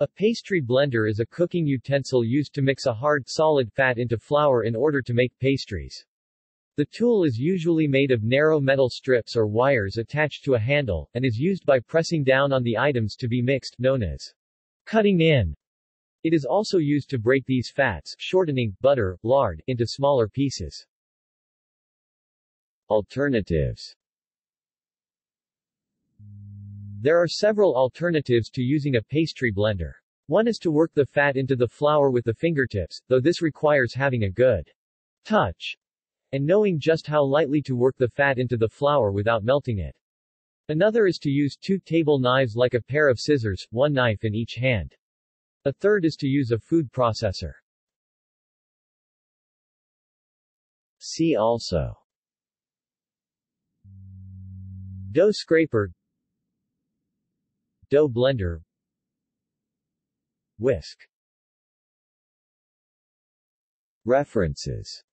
A pastry blender is a cooking utensil used to mix a hard solid fat into flour in order to make pastries. The tool is usually made of narrow metal strips or wires attached to a handle, and is used by pressing down on the items to be mixed, known as cutting in. It is also used to break these fats, shortening, butter, lard, into smaller pieces. Alternatives. There are several alternatives to using a pastry blender. One is to work the fat into the flour with the fingertips, though this requires having a good touch and knowing just how lightly to work the fat into the flour without melting it. Another is to use two table knives like a pair of scissors, one knife in each hand. A third is to use a food processor. See also: dough scraper, dough blender, whisk. References.